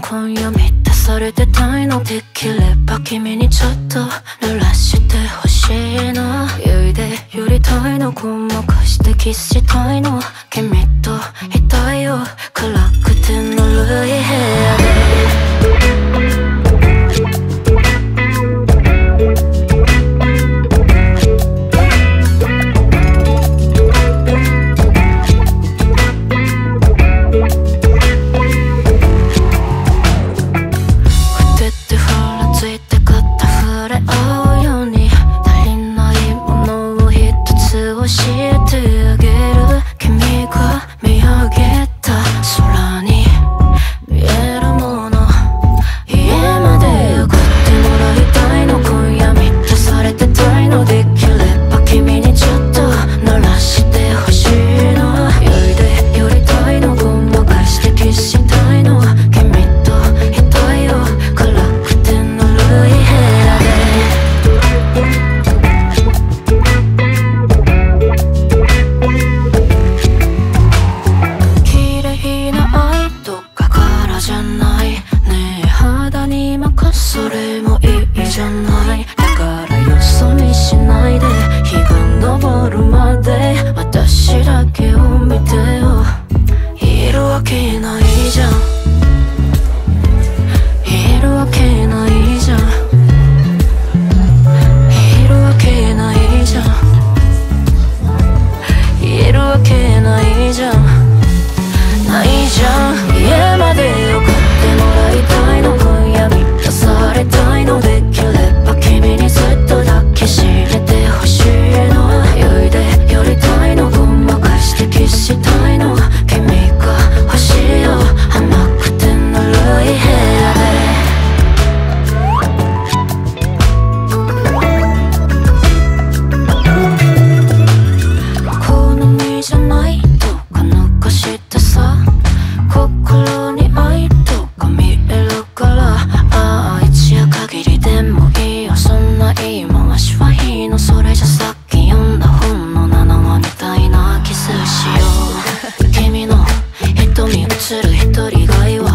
分今夜満たされてたいの、できれば君にちょっと濡らしてほしいの。ゆいで揺りたいの、ごまかしてキスしたいの。君といたいよ、暗くてぬるい部屋で。君の瞳映る一人がいわ